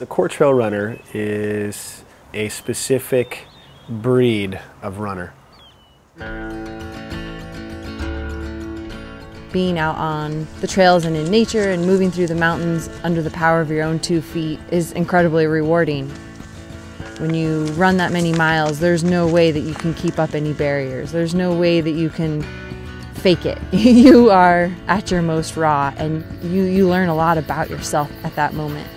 The core trail runner is a specific breed of runner. Being out on the trails and in nature and moving through the mountains under the power of your own 2 feet is incredibly rewarding. When you run that many miles, there's no way that you can keep up any barriers. There's no way that you can fake it. You are at your most raw, and you learn a lot about yourself at that moment.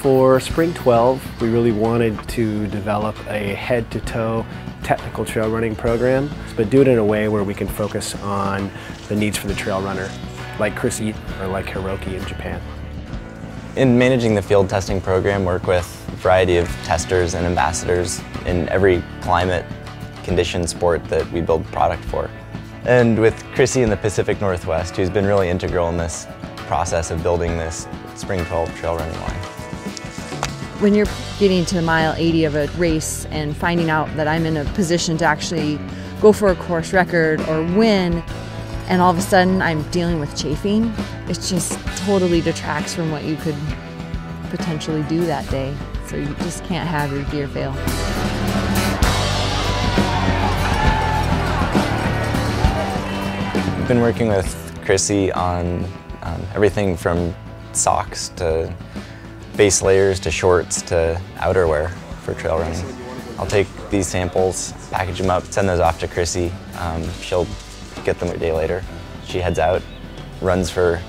For Spring 12, we really wanted to develop a head-to-toe technical trail running program, but do it in a way where we can focus on the needs for the trail runner, like Chris Eat or like Hiroki in Japan. In managing the field testing program, work with a variety of testers and ambassadors in every climate, condition, sport that we build product for. And with Chrissy in the Pacific Northwest, who's been really integral in this process of building this Spring 12 trail running line. When you're getting to mile 80 of a race and finding out that I'm in a position to actually go for a course record or win, and all of a sudden I'm dealing with chafing, it just totally detracts from what you could potentially do that day. So you just can't have your gear fail. I've been working with Chrissy on everything from socks to base layers to shorts to outerwear for trail running. I'll take these samples, package them up, send those off to Chrissy. She'll get them a day later. She heads out, runs for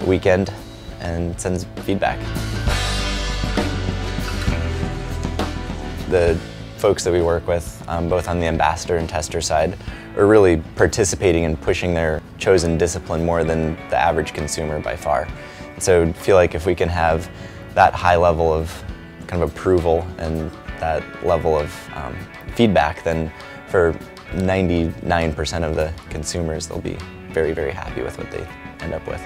a weekend, and sends feedback. The folks that we work with, both on the ambassador and tester side, are really participating and pushing their chosen discipline more than the average consumer by far. So I feel like if we can have that high level of kind of approval and that level of feedback, then for 99% of the consumers, they'll be very, very happy with what they end up with.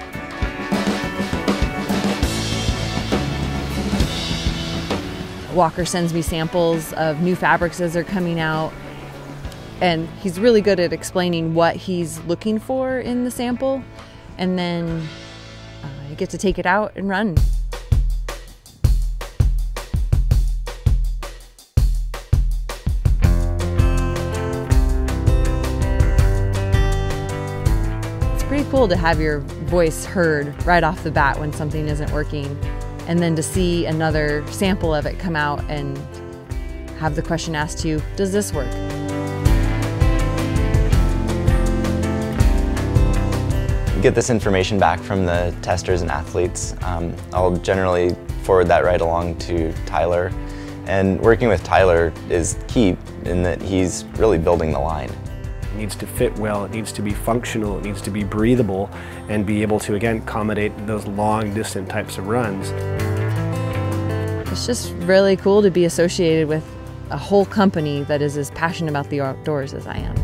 Walker sends me samples of new fabrics as they're coming out, and he's really good at explaining what he's looking for in the sample, and then you get to take it out and run. It's pretty cool to have your voice heard right off the bat when something isn't working, and then to see another sample of it come out and have the question asked to you, does this work? You get this information back from the testers and athletes. I'll generally forward that right along to Tyler, and working with Tyler is key in that he's really building the line. It needs to fit well, it needs to be functional, it needs to be breathable, and be able to, again, accommodate those long distance types of runs. It's just really cool to be associated with a whole company that is as passionate about the outdoors as I am.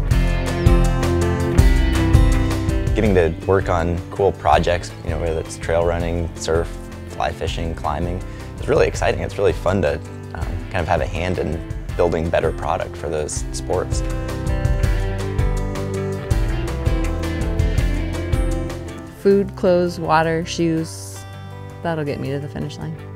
Getting to work on cool projects, you know, whether it's trail running, surf, fly fishing, climbing, it's really exciting. It's really fun to kind of have a hand in building better product for those sports. Food, clothes, water, shoes, that'll get me to the finish line.